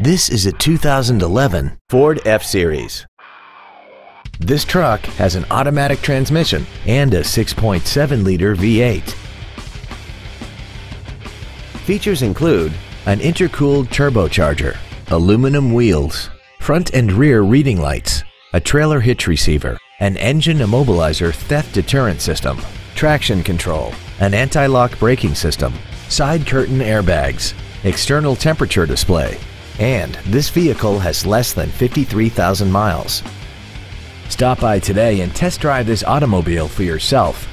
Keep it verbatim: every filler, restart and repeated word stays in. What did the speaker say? This is a two thousand eleven Ford F-Series. This truck has an automatic transmission and a six point seven liter V eight. Features include an intercooled turbocharger, aluminum wheels, front and rear reading lights, a trailer hitch receiver, an engine immobilizer theft deterrent system, traction control, an anti-lock braking system, side curtain airbags, external temperature display, and this vehicle has less than fifty-three thousand miles. Stop by today and test drive this automobile for yourself.